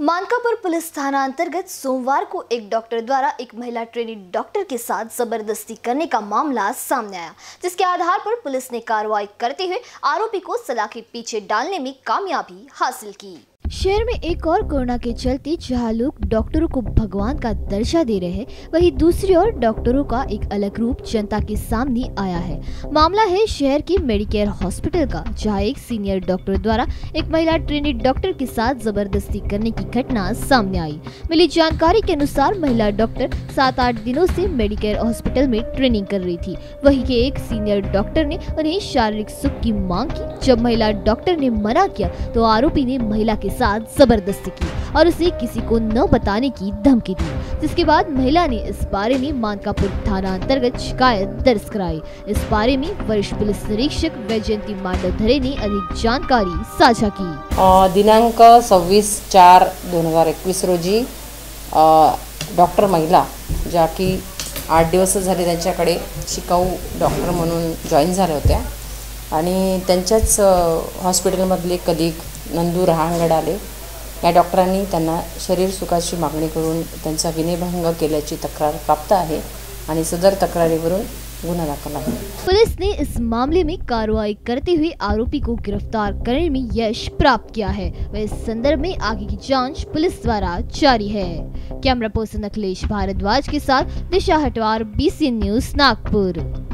Mankapur police थाना अंतर्गत सोमवार को एक डॉक्टर द्वारा एक महिला ट्रेनी डॉक्टर के साथ जबरदस्ती करने का मामला सामने आया, जिसके आधार पर पुलिस ने कार्रवाई करते हुए आरोपी को सलाखी पीछे डालने में कामयाबी हासिल की। शहर में एक और कोरोना के चलते जहाँ लोग डॉक्टरों को भगवान का दर्जा दे रहे हैं, वहीं दूसरी ओर डॉक्टरों का एक अलग रूप जनता के सामने आया है। मामला है शहर के मेडिकेयर हॉस्पिटल का, जहाँ एक सीनियर डॉक्टर द्वारा एक महिला ट्रेनी डॉक्टर के साथ जबरदस्ती करने की घटना सामने आई। मिली जानकारी के अनुसार महिला डॉक्टर 7-8 दिनों से मेडिकेयर हॉस्पिटल में ट्रेनिंग कर रही थी। वहीं के एक सीनियर डॉक्टर ने उन्हें शारीरिक सुख की मांग की। जब महिला डॉक्टर ने मना किया तो आरोपी ने महिला के साथ जबरदस्ती की और उसे किसी को न बताने की धमकी दी, जिसके बाद महिला ने इस बारे में मानकापुर थाना अंतर्गत शिकायत दर्ज कराई। इस बारे में वरिष्ठ पुलिस निरीक्षक वैजंती मांदरे ने अधिक जानकारी साझा की। दिनांक 26/4/2021 रोजी डॉक्टर महिला ज्या की 8 दिवस झाले त्यांच्याकडे शिकाऊ डॉक्टर म्हणून जॉईन झाले होत्या आणि त्यांच्याच हॉस्पिटलमधले कलीग नंदू रहांगडाले या डॉक्टरांनी त्यांना शरीर सुखाची मागणी करून त्यांचा विनयभंग केल्याची तक्रार प्राप्त आहे आणि सदर तक्रारीवरून गुन्हा दाखल आहे। पुलिस ने इस मामले में कार्रवाई करते हुए आरोपी को गिरफ्तार करने में यश प्राप्त किया है। वह इस संदर्भ में आगे की जांच पुलिस द्वारा जारी है। कैमरा पर्सन अखिलेश भारद्वाज के साथ निशा हटवार, BC न्यूज, नागपुर।